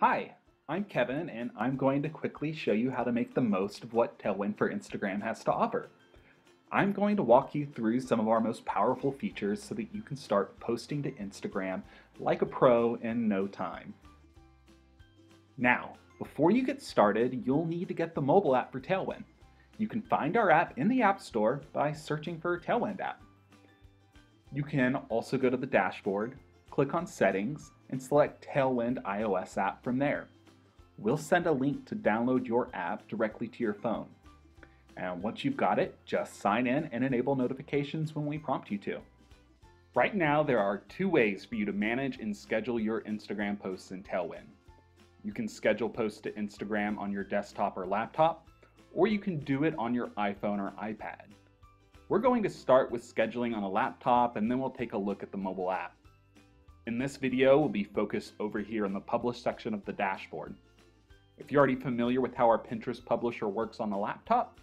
Hi, I'm Kevin, and I'm going to quickly show you how to make the most of what Tailwind for Instagram has to offer. I'm going to walk you through some of our most powerful features so that you can start posting to Instagram like a pro in no time. Now, before you get started, you'll need to get the mobile app for Tailwind. You can find our app in the App Store by searching for Tailwind app. You can also go to the dashboard, click on Settings, and select Tailwind iOS app from there. We'll send a link to download your app directly to your phone. And once you've got it, just sign in and enable notifications when we prompt you to. Right now, there are two ways for you to manage and schedule your Instagram posts in Tailwind. You can schedule posts to Instagram on your desktop or laptop, or you can do it on your iPhone or iPad. We're going to start with scheduling on a laptop, and then we'll take a look at the mobile app. In this video, we'll be focused over here in the Publish section of the dashboard. If you're already familiar with how our Pinterest publisher works on the laptop,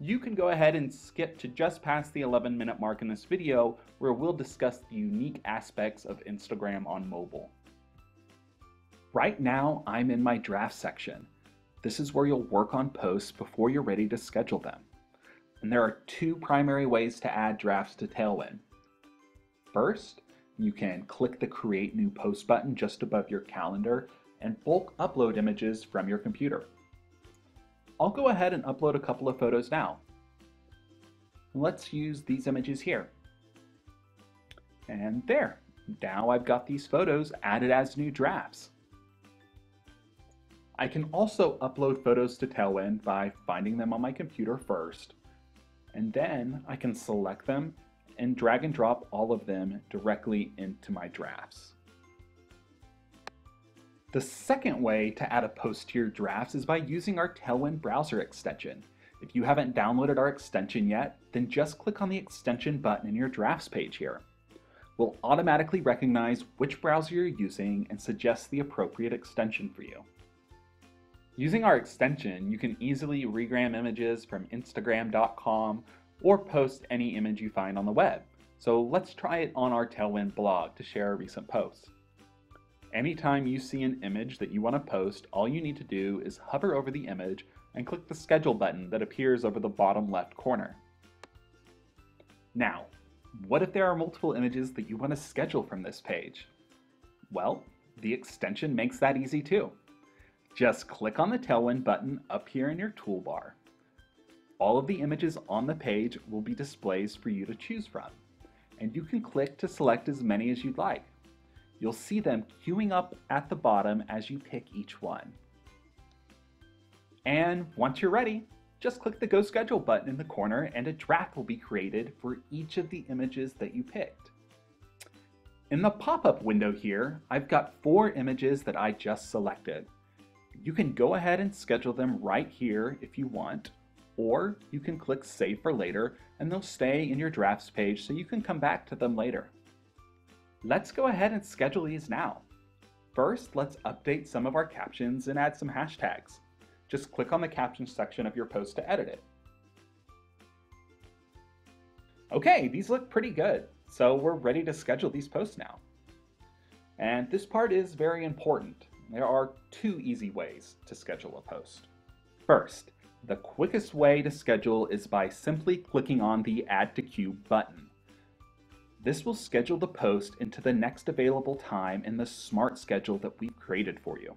you can go ahead and skip to just past the 11-minute mark in this video, where we'll discuss the unique aspects of Instagram on mobile. Right now, I'm in my draft section. This is where you'll work on posts before you're ready to schedule them. And there are two primary ways to add drafts to Tailwind. First, you can click the Create New Post button just above your calendar and bulk upload images from your computer. I'll go ahead and upload a couple of photos now. Let's use these images here. And there, now I've got these photos added as new drafts. I can also upload photos to Tailwind by finding them on my computer first, and then I can select them and drag and drop all of them directly into my drafts. The second way to add a post to your drafts is by using our Tailwind browser extension. If you haven't downloaded our extension yet, then just click on the extension button in your drafts page here. We'll automatically recognize which browser you're using and suggest the appropriate extension for you. Using our extension, you can easily regram images from Instagram.com or post any image you find on the web. So let's try it on our Tailwind blog to share a recent post. Anytime you see an image that you want to post, all you need to do is hover over the image and click the schedule button that appears over the bottom left corner. Now, what if there are multiple images that you want to schedule from this page? Well, the extension makes that easy too. Just click on the Tailwind button up here in your toolbar. All of the images on the page will be displays for you to choose from, and you can click to select as many as you'd like. You'll see them queuing up at the bottom as you pick each one. And once you're ready, just click the Go Schedule button in the corner and a draft will be created for each of the images that you picked. In the pop-up window here, I've got four images that I just selected. You can go ahead and schedule them right here if you want, or you can click Save for later and they'll stay in your drafts page so you can come back to them later. Let's go ahead and schedule these now. First, let's update some of our captions and add some hashtags. Just click on the captions section of your post to edit it. Okay, these look pretty good, so we're ready to schedule these posts now. And this part is very important. There are two easy ways to schedule a post. First, the quickest way to schedule is by simply clicking on the Add to Queue button. This will schedule the post into the next available time in the smart schedule that we've created for you.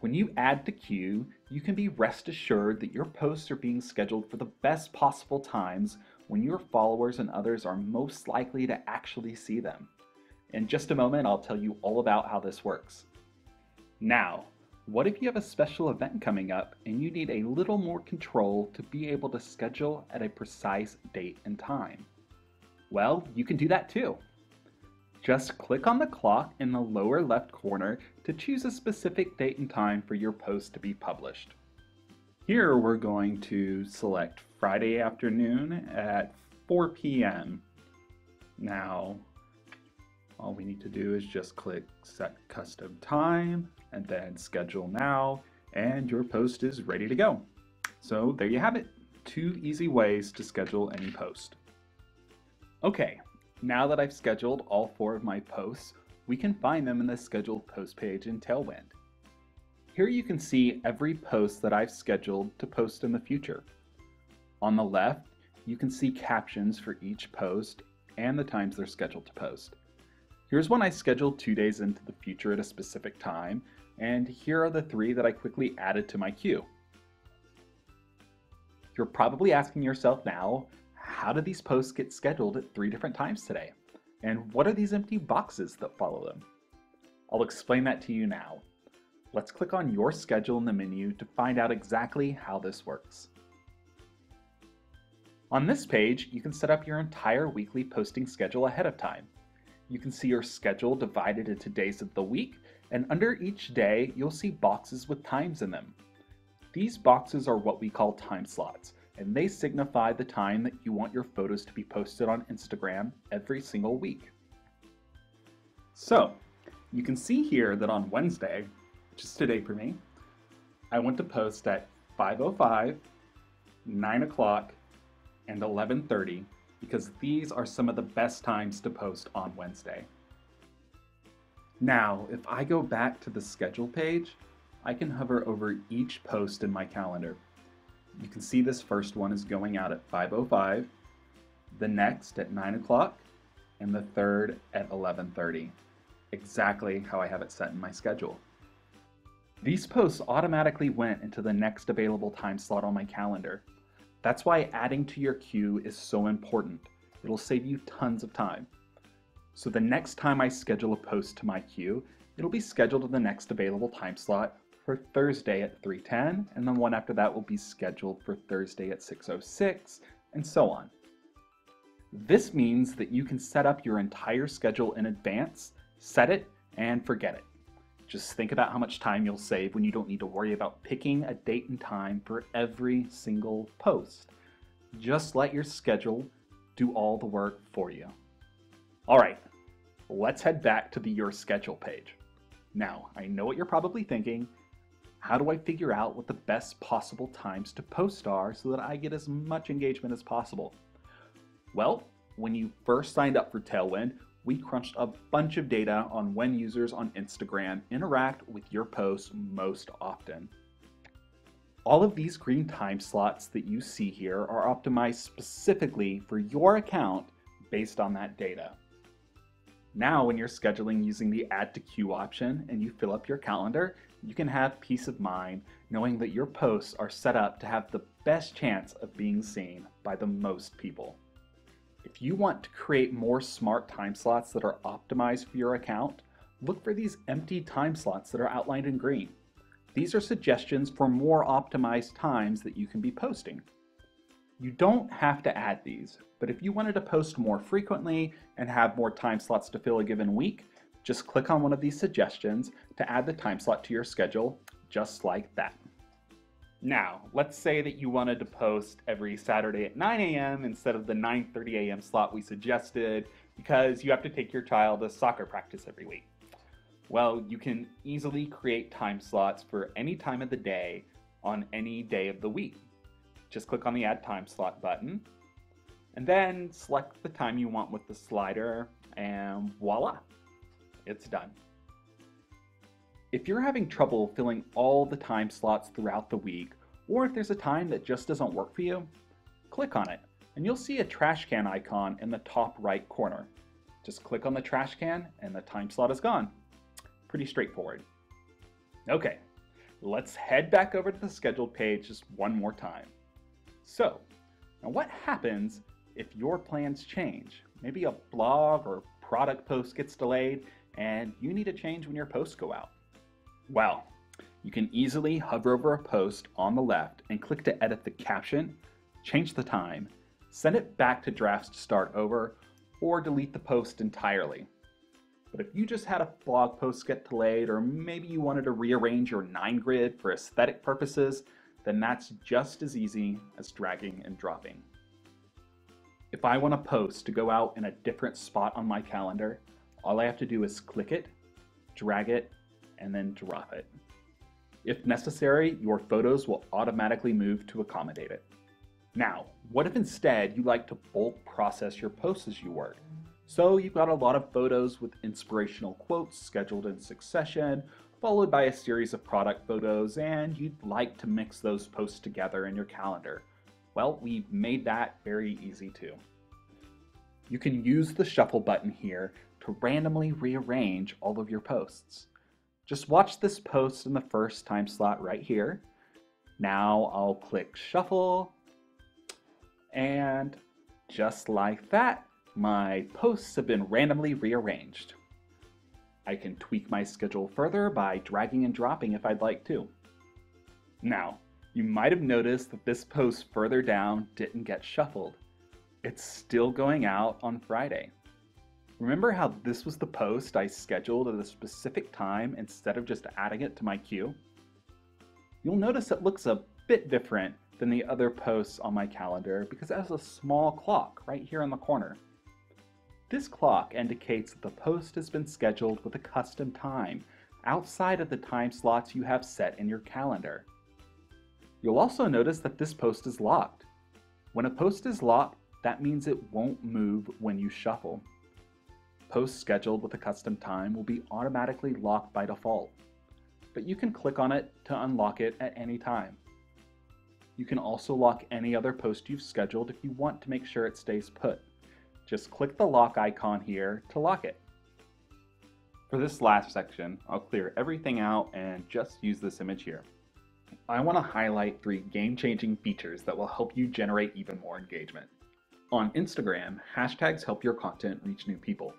When you add to queue, you can be rest assured that your posts are being scheduled for the best possible times when your followers and others are most likely to actually see them. In just a moment, I'll tell you all about how this works. Now, what if you have a special event coming up and you need a little more control to be able to schedule at a precise date and time? Well, you can do that too. Just click on the clock in the lower left corner to choose a specific date and time for your post to be published. Here we're going to select Friday afternoon at 4 p.m. Now, all we need to do is just click Set Custom Time and then Schedule Now, and your post is ready to go. So there you have it, two easy ways to schedule any post. Okay, now that I've scheduled all four of my posts, we can find them in the Scheduled Post page in Tailwind. Here you can see every post that I've scheduled to post in the future. On the left, you can see captions for each post and the times they're scheduled to post. Here's one I scheduled 2 days into the future at a specific time, and here are the 3 that I quickly added to my queue. You're probably asking yourself now, how did these posts get scheduled at 3 different times today? And what are these empty boxes that follow them? I'll explain that to you now. Let's click on your schedule in the menu to find out exactly how this works. On this page, you can set up your entire weekly posting schedule ahead of time. You can see your schedule divided into days of the week, and under each day, you'll see boxes with times in them. These boxes are what we call time slots, and they signify the time that you want your photos to be posted on Instagram every single week. So, you can see here that on Wednesday, which is today for me, I want to post at 5:05, 9 o'clock, and 11:30, because these are some of the best times to post on Wednesday. Now, if I go back to the schedule page, I can hover over each post in my calendar. You can see this first one is going out at 5:05, the next at 9 o'clock, and the third at 11:30, exactly how I have it set in my schedule. These posts automatically went into the next available time slot on my calendar. That's why adding to your queue is so important. It'll save you tons of time. So the next time I schedule a post to my queue, it'll be scheduled to the next available time slot for Thursday at 3:10, and the one after that will be scheduled for Thursday at 6:06, and so on. This means that you can set up your entire schedule in advance, set it, and forget it. Just think about how much time you'll save when you don't need to worry about picking a date and time for every single post. Just let your schedule do all the work for you. All right, let's head back to the Your Schedule page. Now, I know what you're probably thinking. How do I figure out what the best possible times to post are so that I get as much engagement as possible? Well, when you first signed up for Tailwind, we crunched a bunch of data on when users on Instagram interact with your posts most often. All of these green time slots that you see here are optimized specifically for your account based on that data. Now, when you're scheduling using the Add to Queue option and you fill up your calendar, you can have peace of mind knowing that your posts are set up to have the best chance of being seen by the most people. If you want to create more smart time slots that are optimized for your account, look for these empty time slots that are outlined in green. These are suggestions for more optimized times that you can be posting. You don't have to add these, but if you wanted to post more frequently and have more time slots to fill a given week, just click on one of these suggestions to add the time slot to your schedule, just like that. Now, let's say that you wanted to post every Saturday at 9 a.m. instead of the 9:30 a.m. slot we suggested because you have to take your child to soccer practice every week. Well, you can easily create time slots for any time of the day on any day of the week. Just click on the Add Time Slot button, and then select the time you want with the slider, and voila, it's done. If you're having trouble filling all the time slots throughout the week, or if there's a time that just doesn't work for you, click on it, and you'll see a trash can icon in the top right corner. Just click on the trash can, and the time slot is gone. Pretty straightforward. Okay, let's head back over to the scheduled page just one more time. So, now what happens if your plans change? Maybe a blog or product post gets delayed, and you need to change when your posts go out. Well, you can easily hover over a post on the left and click to edit the caption, change the time, send it back to drafts to start over, or delete the post entirely. But if you just had a blog post get delayed, or maybe you wanted to rearrange your 9 grid for aesthetic purposes, then that's just as easy as dragging and dropping. If I want a post to go out in a different spot on my calendar, all I have to do is click it, drag it, and then drop it. If necessary, your photos will automatically move to accommodate it. Now, what if instead you like to bulk process your posts as you work? So you've got a lot of photos with inspirational quotes scheduled in succession, followed by a series of product photos, and you'd like to mix those posts together in your calendar. Well, we've made that very easy too. You can use the shuffle button here to randomly rearrange all of your posts. Just watch this post in the first time slot right here. Now I'll click shuffle, and just like that, my posts have been randomly rearranged. I can tweak my schedule further by dragging and dropping if I'd like to. Now, you might have noticed that this post further down didn't get shuffled. It's still going out on Friday. Remember how this was the post I scheduled at a specific time instead of just adding it to my queue? You'll notice it looks a bit different than the other posts on my calendar because it has a small clock right here in the corner. This clock indicates that the post has been scheduled with a custom time outside of the time slots you have set in your calendar. You'll also notice that this post is locked. When a post is locked, that means it won't move when you shuffle. Posts scheduled with a custom time will be automatically locked by default, but you can click on it to unlock it at any time. You can also lock any other post you've scheduled if you want to make sure it stays put. Just click the lock icon here to lock it. For this last section, I'll clear everything out and just use this image here. I want to highlight 3 game-changing features that will help you generate even more engagement. On Instagram, hashtags help your content reach new people,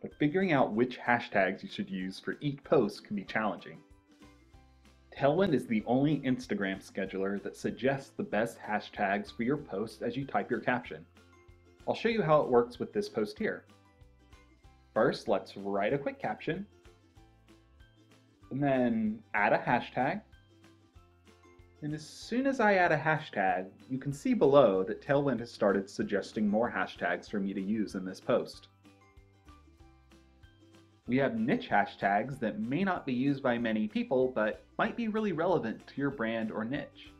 but figuring out which hashtags you should use for each post can be challenging. Tailwind is the only Instagram scheduler that suggests the best hashtags for your post as you type your caption. I'll show you how it works with this post here. First, let's write a quick caption, and then add a hashtag. And as soon as I add a hashtag, you can see below that Tailwind has started suggesting more hashtags for me to use in this post. We have niche hashtags that may not be used by many people, but might be really relevant to your brand or niche.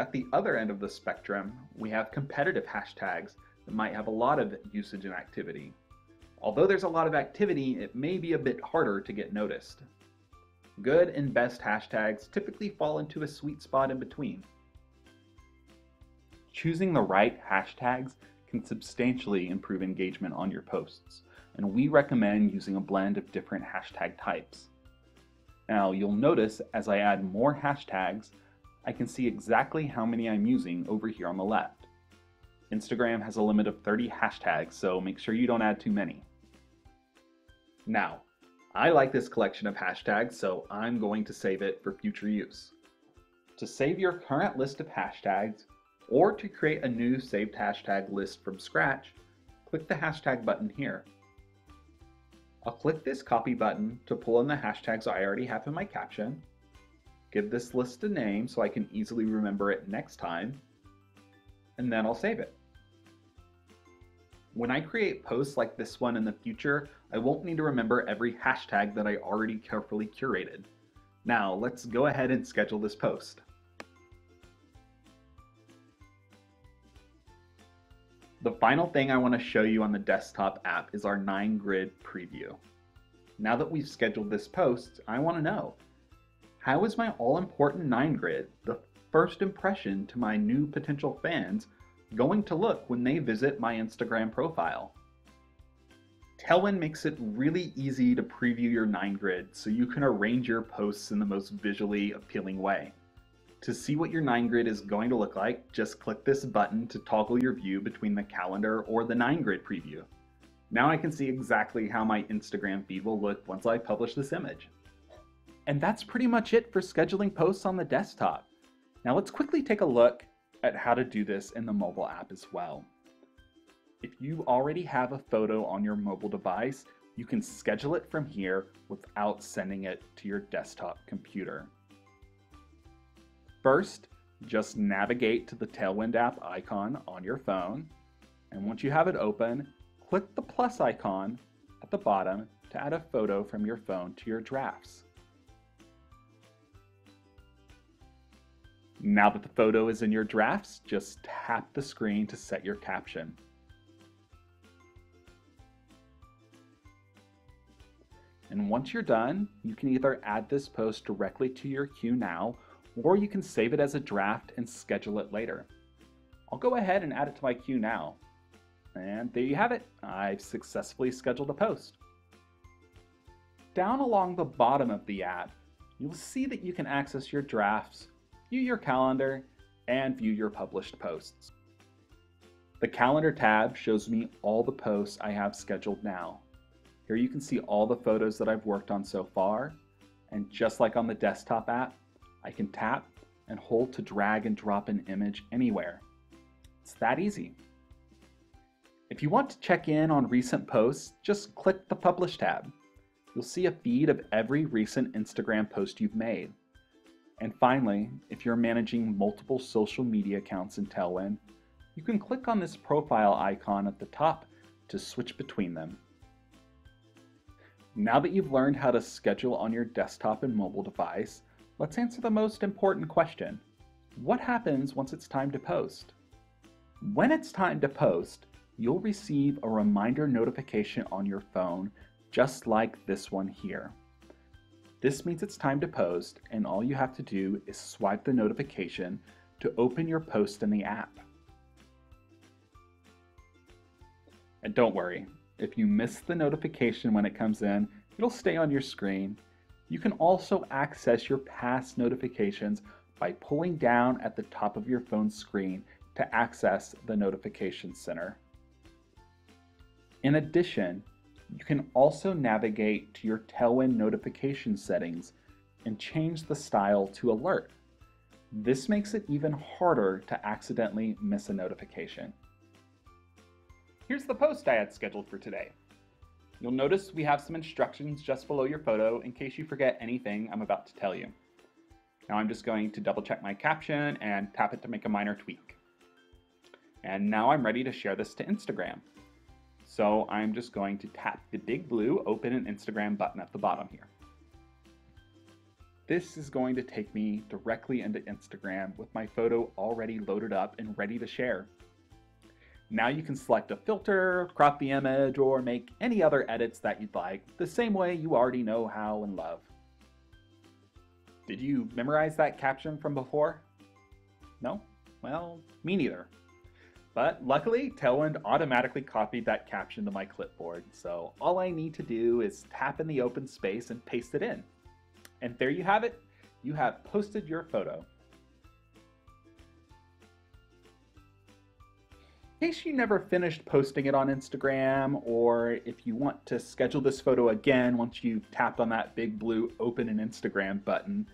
At the other end of the spectrum, we have competitive hashtags that might have a lot of usage and activity. Although there's a lot of activity, it may be a bit harder to get noticed. Good and best hashtags typically fall into a sweet spot in between. Choosing the right hashtags can substantially improve engagement on your posts, and we recommend using a blend of different hashtag types. Now, you'll notice as I add more hashtags, I can see exactly how many I'm using over here on the left. Instagram has a limit of 30 hashtags, so make sure you don't add too many. Now, I like this collection of hashtags, so I'm going to save it for future use. To save your current list of hashtags, or to create a new saved hashtag list from scratch, click the hashtag button here. I'll click this copy button to pull in the hashtags I already have in my caption. Give this list a name so I can easily remember it next time, and then I'll save it. When I create posts like this one in the future, I won't need to remember every hashtag that I already carefully curated. Now let's go ahead and schedule this post. The final thing I want to show you on the desktop app is our 9-grid preview. Now that we've scheduled this post, I want to know, how is my all-important 9-grid, the first impression to my new potential fans, going to look when they visit my Instagram profile? Tailwind makes it really easy to preview your 9-grid so you can arrange your posts in the most visually appealing way. To see what your 9-grid is going to look like, just click this button to toggle your view between the calendar or the 9-grid preview. Now I can see exactly how my Instagram feed will look once I publish this image. And that's pretty much it for scheduling posts on the desktop. Now let's quickly take a look at how to do this in the mobile app as well. If you already have a photo on your mobile device, you can schedule it from here without sending it to your desktop computer. First, just navigate to the Tailwind app icon on your phone, and once you have it open, click the plus icon at the bottom to add a photo from your phone to your drafts. Now that the photo is in your drafts, just tap the screen to set your caption. And once you're done, you can either add this post directly to your queue now, or you can save it as a draft and schedule it later. I'll go ahead and add it to my queue now. And there you have it. I've successfully scheduled a post. Down along the bottom of the app, you'll see that you can access your drafts, view your calendar, and view your published posts. The calendar tab shows me all the posts I have scheduled now. Here you can see all the photos that I've worked on so far, and just like on the desktop app, I can tap and hold to drag and drop an image anywhere. It's that easy. If you want to check in on recent posts, just click the Publish tab. You'll see a feed of every recent Instagram post you've made. And finally, if you're managing multiple social media accounts in Tailwind, you can click on this profile icon at the top to switch between them. Now that you've learned how to schedule on your desktop and mobile device, let's answer the most important question. What happens once it's time to post? When it's time to post, you'll receive a reminder notification on your phone, just like this one here. This means it's time to post, and all you have to do is swipe the notification to open your post in the app. And don't worry. If you miss the notification when it comes in, it'll stay on your screen. You can also access your past notifications by pulling down at the top of your phone's screen to access the notification center. In addition, you can also navigate to your Tailwind notification settings and change the style to alert. This makes it even harder to accidentally miss a notification. Here's the post I had scheduled for today. You'll notice we have some instructions just below your photo in case you forget anything I'm about to tell you. Now I'm just going to double check my caption and tap it to make a minor tweak. And now I'm ready to share this to Instagram. So I'm just going to tap the big blue Open an Instagram button at the bottom here. This is going to take me directly into Instagram with my photo already loaded up and ready to share. Now you can select a filter, crop the image, or make any other edits that you'd like, the same way you already know how and love. Did you memorize that caption from before? No? Well, me neither. But luckily, Tailwind automatically copied that caption to my clipboard, so all I need to do is tap in the open space and paste it in. And there you have it. You have posted your photo. In case you never finished posting it on Instagram, or if you want to schedule this photo again once you've tapped on that big blue Open an Instagram button,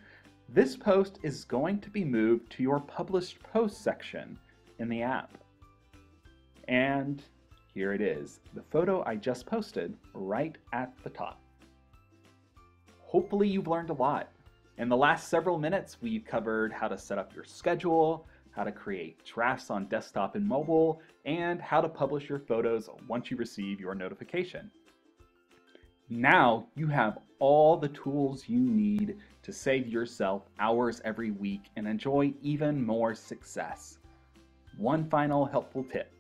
this post is going to be moved to your Published Post section in the app. And here it is, the photo I just posted right at the top. Hopefully you've learned a lot. In the last several minutes, we've covered how to set up your schedule, how to create drafts on desktop and mobile, and how to publish your photos once you receive your notification. Now you have all the tools you need to save yourself hours every week and enjoy even more success. One final helpful tip.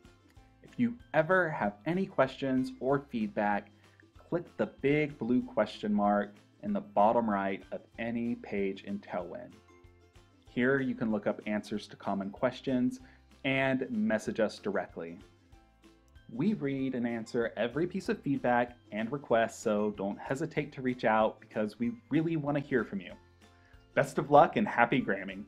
If you ever have any questions or feedback, click the big blue question mark in the bottom right of any page in Tailwind. Here you can look up answers to common questions and message us directly. We read and answer every piece of feedback and request, so don't hesitate to reach out because we really want to hear from you. Best of luck and happy Gramming!